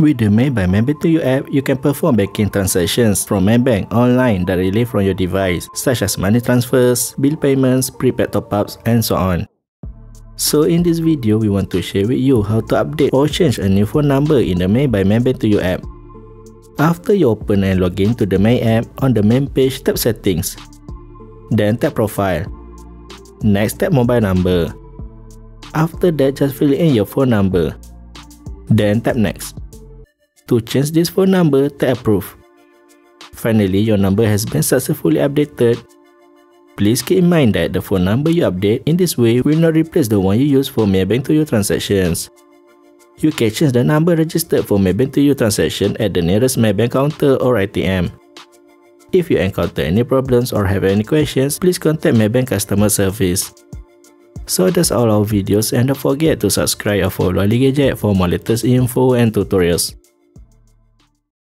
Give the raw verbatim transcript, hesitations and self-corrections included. With the Maybank Maybank two u app, you can perform banking transactions from Maybank online directly from your device, such as money transfers, bill payments, prepaid top-ups, and so on. So in this video, we want to share with you how to update or change a new phone number in the Maybank Maybank two u app. After you open and log in to the May app, on the main page, tap Settings. Then tap Profile. Next, tap Mobile Number. After that, just fill in your phone number. Then tap Next. To change this phone number, tap Approve. Finally, your number has been successfully updated. Please keep in mind that the phone number you update in this way will not replace the one you use for Maybank two u transactions. You can change the number registered for Maybank two u transaction at the nearest Maybank counter or A T M. If you encounter any problems or have any questions, please contact Maybank customer service. So that's all our videos, and don't forget to subscribe or follow Ali Gajet for more latest info and tutorials.